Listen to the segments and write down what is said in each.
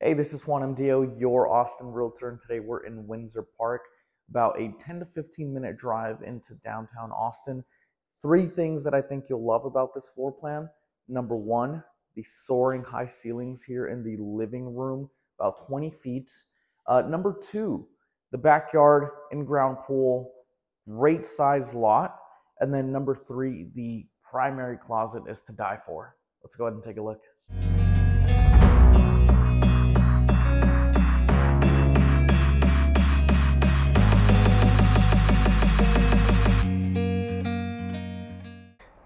Hey, this is Juan M.D.O., your Austin realtor, and today we're in Windsor Park, about a 10 to 15 minute drive into downtown Austin. Three things that I think you'll love about this floor plan. Number one, the soaring high ceilings here in the living room, about 20 feet. Number two, the backyard, in-ground pool, great size lot. And then number three, the primary closet is to die for. Let's go ahead and take a look.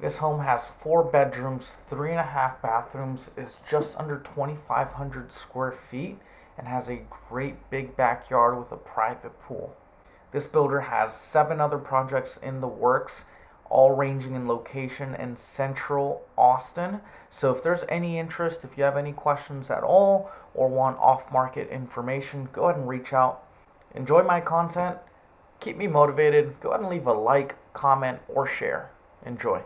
This home has 4 bedrooms, 3.5 bathrooms, is just under 2,500 square feet, and has a great big backyard with a private pool. This builder has 7 other projects in the works, all ranging in location in central Austin. So if there's any interest, if you have any questions at all, or want off-market information, go ahead and reach out. Enjoy my content, keep me motivated, go ahead and leave a like, comment, or share. Enjoy.